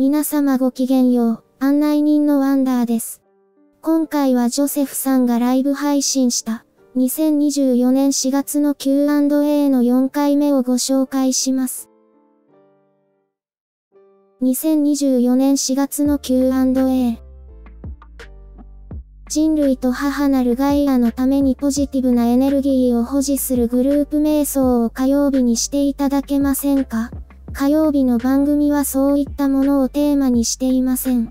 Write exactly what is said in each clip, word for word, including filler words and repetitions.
皆様ごきげんよう、案内人のワンダーです。今回はジョセフさんがライブ配信したにせんにじゅうよねんしがつの キューアンドエー のよんかいめをご紹介します。にせんにじゅうよねんしがつの キューアンドエー。人類と母なるガイアのためにポジティブなエネルギーを保持するグループ瞑想を火曜日にしていただけませんか？火曜日の番組はそういったものをテーマにしていません。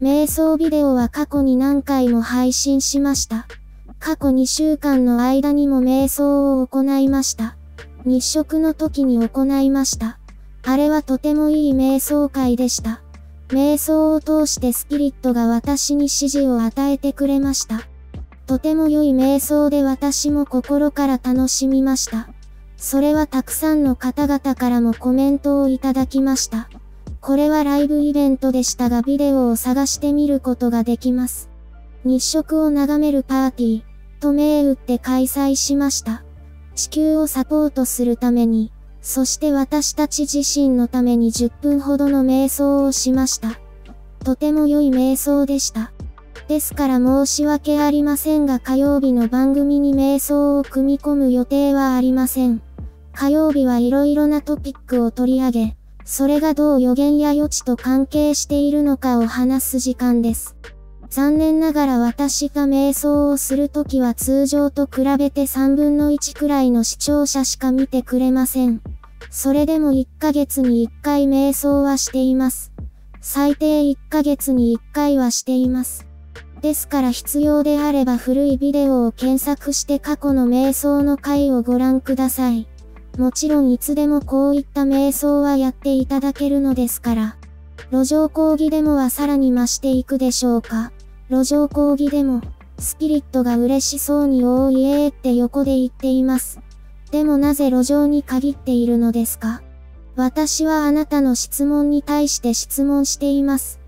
瞑想ビデオは過去に何回も配信しました。過去にしゅうかんの間にも瞑想を行いました。日食の時に行いました。あれはとてもいい瞑想会でした。瞑想を通してスピリットが私に指示を与えてくれました。とても良い瞑想で私も心から楽しみました。それはたくさんの方々からもコメントをいただきました。これはライブイベントでしたがビデオを探してみることができます。日食を眺めるパーティー、と銘打って開催しました。地球をサポートするために、そして私たち自身のためにじゅっぷんほどの瞑想をしました。とても良い瞑想でした。ですから申し訳ありませんが火曜日の番組に瞑想を組み込む予定はありません。火曜日はいろいろなトピックを取り上げ、それがどう予言や予知と関係しているのかを話す時間です。残念ながら私が瞑想をするときは通常と比べてさんぶんのいちくらいの視聴者しか見てくれません。それでもいっかげつにいっかい瞑想はしています。最低いっかげつにいっかいはしています。ですから必要であれば古いビデオを検索して過去の瞑想の回をご覧ください。もちろんいつでもこういった瞑想はやっていただけるのですから。路上講義デモはさらに増していくでしょうか。路上講義でも、スピリットが嬉しそうにおーいえーって横で言っています。でもなぜ路上に限っているのですか？私はあなたの質問に対して質問しています。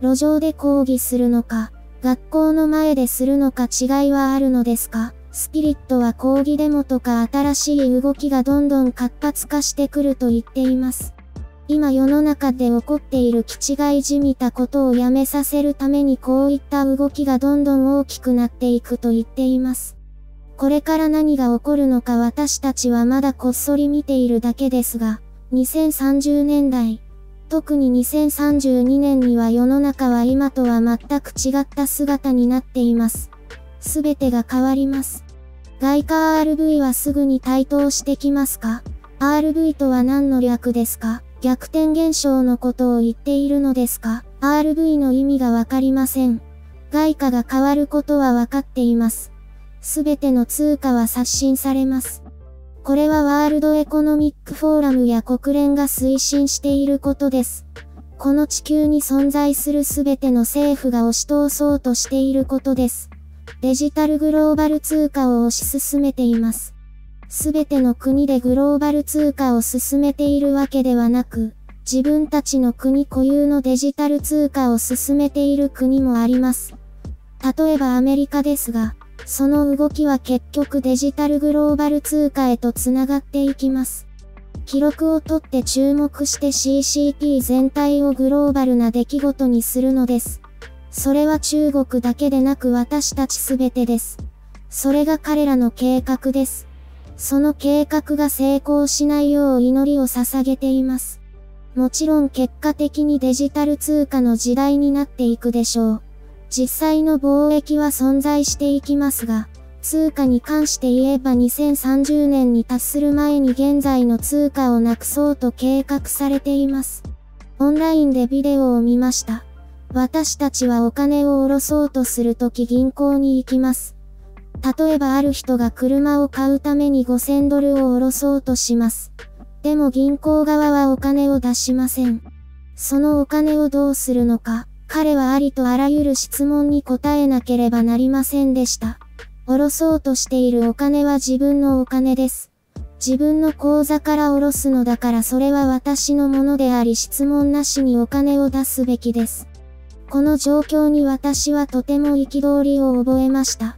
路上で講義するのか、学校の前でするのか違いはあるのですか？スピリットは講義デモとか新しい動きがどんどん活発化してくると言っています。今世の中で起こっている気違いじみたことをやめさせるためにこういった動きがどんどん大きくなっていくと言っています。これから何が起こるのか私たちはまだこっそり見ているだけですが、にせんさんじゅうねんだい、特ににせんさんじゅうにねんには世の中は今とは全く違った姿になっています。すべてが変わります。外貨 アールブイ はすぐに台頭してきますか？ アールブイ とは何の略ですか？逆転現象のことを言っているのですか？ アールブイ の意味がわかりません。外貨が変わることはわかっています。すべての通貨は刷新されます。これはワールドエコノミックフォーラムや国連が推進していることです。この地球に存在するすべての政府が押し通そうとしていることです。デジタルグローバル通貨を推し進めています。すべての国でグローバル通貨を進めているわけではなく、自分たちの国固有のデジタル通貨を進めている国もあります。例えばアメリカですが、その動きは結局デジタルグローバル通貨へとつながっていきます。記録を取って注目して シーシーピー 全体をグローバルな出来事にするのです。それは中国だけでなく私たちすべてです。それが彼らの計画です。その計画が成功しないよう祈りを捧げています。もちろん結果的にデジタル通貨の時代になっていくでしょう。実際の貿易は存在していきますが、通貨に関して言えばにせんさんじゅうねんに達する前に現在の通貨をなくそうと計画されています。オンラインでビデオを見ました。私たちはお金を下ろそうとするとき銀行に行きます。例えばある人が車を買うためにごせんドルを下ろそうとします。でも銀行側はお金を出しません。そのお金をどうするのか、彼はありとあらゆる質問に答えなければなりませんでした。下ろそうとしているお金は自分のお金です。自分の口座から下ろすのだからそれは私のものであり質問なしにお金を出すべきです。この状況に私はとても憤りを覚えました。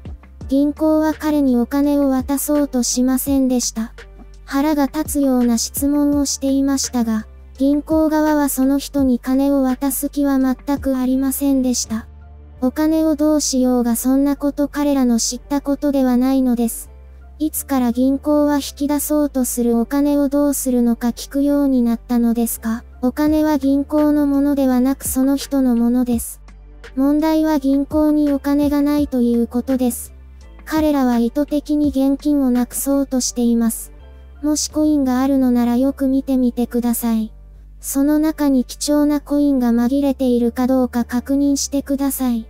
銀行は彼にお金を渡そうとしませんでした。腹が立つような質問をしていましたが、銀行側はその人に金を渡す気は全くありませんでした。お金をどうしようがそんなこと彼らの知ったことではないのです。いつから銀行は引き出そうとするお金をどうするのか聞くようになったのですか。お金は銀行のものではなくその人のものです。問題は銀行にお金がないということです。彼らは意図的に現金をなくそうとしています。もしコインがあるのならよく見てみてください。その中に貴重なコインが紛れているかどうか確認してください。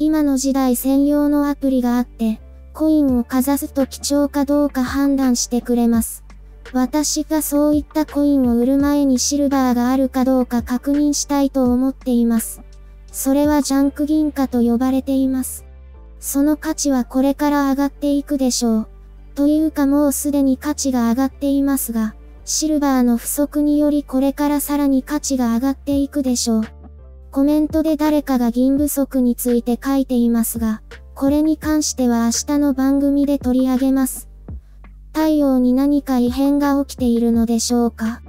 今の時代専用のアプリがあって、コインをかざすと貴重かどうか判断してくれます。私がそういったコインを売る前にシルバーがあるかどうか確認したいと思っています。それはジャンク銀貨と呼ばれています。その価値はこれから上がっていくでしょう。というかもうすでに価値が上がっていますが、シルバーの不足によりこれからさらに価値が上がっていくでしょう。コメントで誰かが銀不足について書いていますが、これに関しては明日の番組で取り上げます。太陽に何か異変が起きているのでしょうか。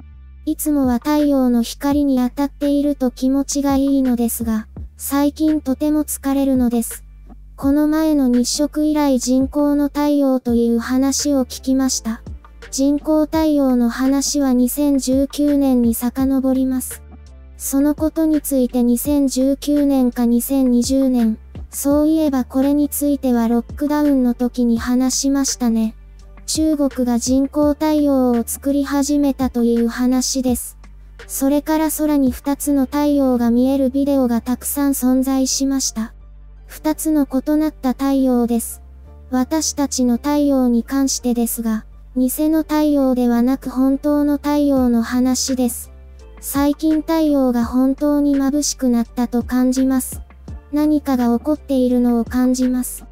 いつもは太陽の光に当たっていると気持ちがいいのですが、最近とても疲れるのです。この前の日食以来人工の太陽という話を聞きました。人工太陽の話はにせんじゅうきゅうねんに遡ります。そのことについてにせんじゅうきゅうねんかにせんにじゅうねん、そういえばこれについてはロックダウンの時に話しましたね。中国が人工太陽を作り始めたという話です。それから空にふたつの太陽が見えるビデオがたくさん存在しました。ふたつの異なった太陽です。私たちの太陽に関してですが、偽の太陽ではなく本当の太陽の話です。最近太陽が本当に眩しくなったと感じます。何かが起こっているのを感じます。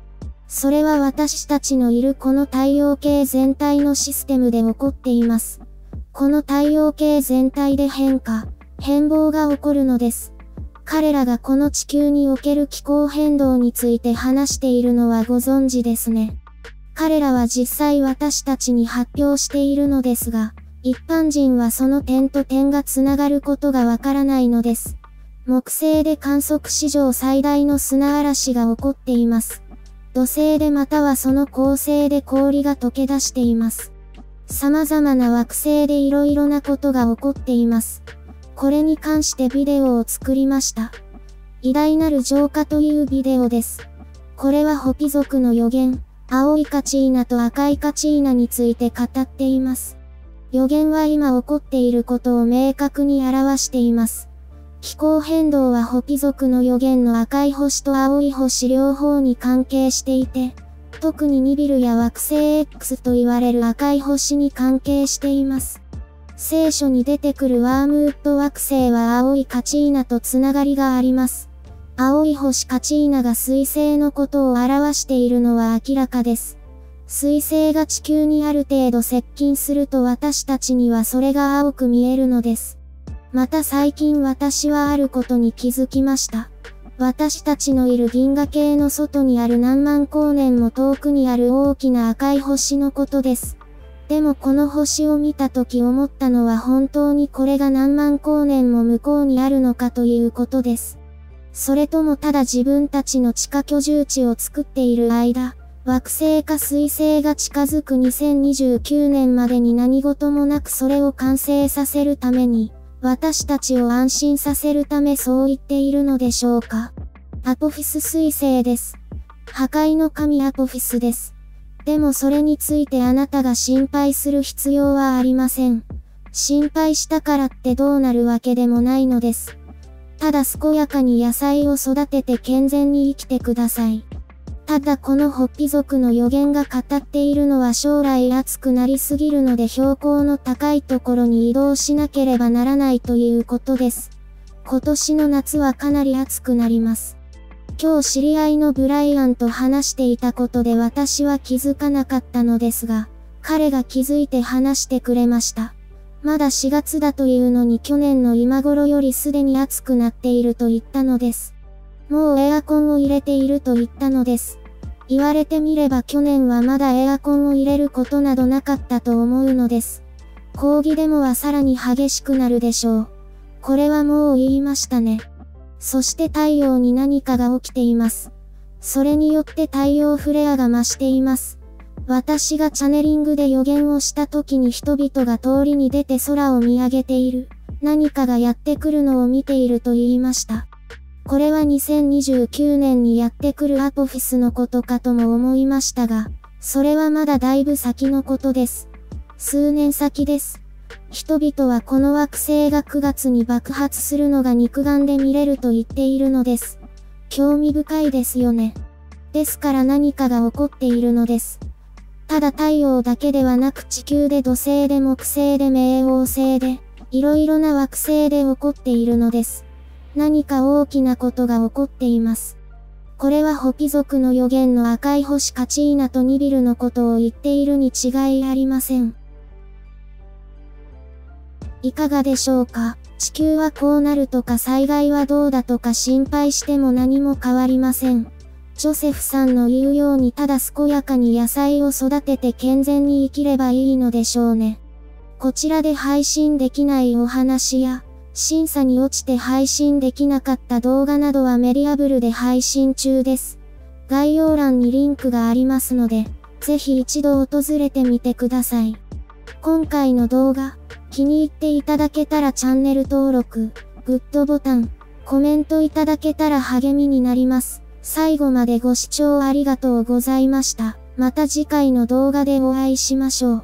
それは私たちのいるこの太陽系全体のシステムで起こっています。この太陽系全体で変化、変貌が起こるのです。彼らがこの地球における気候変動について話しているのはご存知ですね。彼らは実際私たちに発表しているのですが、一般人はその点と点がつながることがわからないのです。木星で観測史上最大の砂嵐が起こっています。土星でまたはその恒星で氷が溶け出しています。様々な惑星で色々なことが起こっています。これに関してビデオを作りました。偉大なる浄化というビデオです。これはホピ族の予言、青いカチーナと赤いカチーナについて語っています。予言は今起こっていることを明確に表しています。気候変動はホピ族の予言の赤い星と青い星両方に関係していて、特にニビルや惑星 X と言われる赤い星に関係しています。聖書に出てくるワームウッド惑星は青いカチーナとつながりがあります。青い星カチーナが水星のことを表しているのは明らかです。水星が地球にある程度接近すると私たちにはそれが青く見えるのです。また最近私はあることに気づきました。私たちのいる銀河系の外にある何万光年も遠くにある大きな赤い星のことです。でもこの星を見た時思ったのは本当にこれが何万光年も向こうにあるのかということです。それともただ自分たちの地下居住地を作っている間、惑星か水星が近づくにせんにじゅうきゅうねんまでに何事もなくそれを完成させるために、私たちを安心させるためそう言っているのでしょうか。アポフィス彗星です。破壊の神アポフィスです。でもそれについてあなたが心配する必要はありません。心配したからってどうなるわけでもないのです。ただ健やかに野菜を育てて健全に生きてください。ただこのホッピ族の予言が語っているのは将来暑くなりすぎるので標高の高いところに移動しなければならないということです。今年の夏はかなり暑くなります。今日知り合いのブライアンと話していたことで私は気づかなかったのですが、彼が気づいて話してくれました。まだしがつだというのに去年の今頃よりすでに暑くなっていると言ったのです。もうエアコンを入れていると言ったのです。言われてみれば去年はまだエアコンを入れることなどなかったと思うのです。抗議デモはさらに激しくなるでしょう。これはもう言いましたね。そして太陽に何かが起きています。それによって太陽フレアが増しています。私がチャネリングで予言をした時に人々が通りに出て空を見上げている。何かがやってくるのを見ていると言いました。これはにせんにじゅうきゅうねんにやってくるアポフィスのことかとも思いましたが、それはまだだいぶ先のことです。数年先です。人々はこの惑星がくがつに爆発するのが肉眼で見れると言っているのです。興味深いですよね。ですから何かが起こっているのです。ただ太陽だけではなく地球で土星で木星で冥王星で、いろいろな惑星で起こっているのです。何か大きなことが起こっています。これはホピ族の予言の赤い星カチーナとニビルのことを言っているに違いありません。いかがでしょうか。地球はこうなるとか災害はどうだとか心配しても何も変わりません。ジョセフさんの言うようにただ健やかに野菜を育てて健全に生きればいいのでしょうね。こちらで配信できないお話や、審査に落ちて配信できなかった動画などはメディアブルで配信中です。概要欄にリンクがありますので、ぜひ一度訪れてみてください。今回の動画、気に入っていただけたらチャンネル登録、グッドボタン、コメントいただけたら励みになります。最後までご視聴ありがとうございました。また次回の動画でお会いしましょう。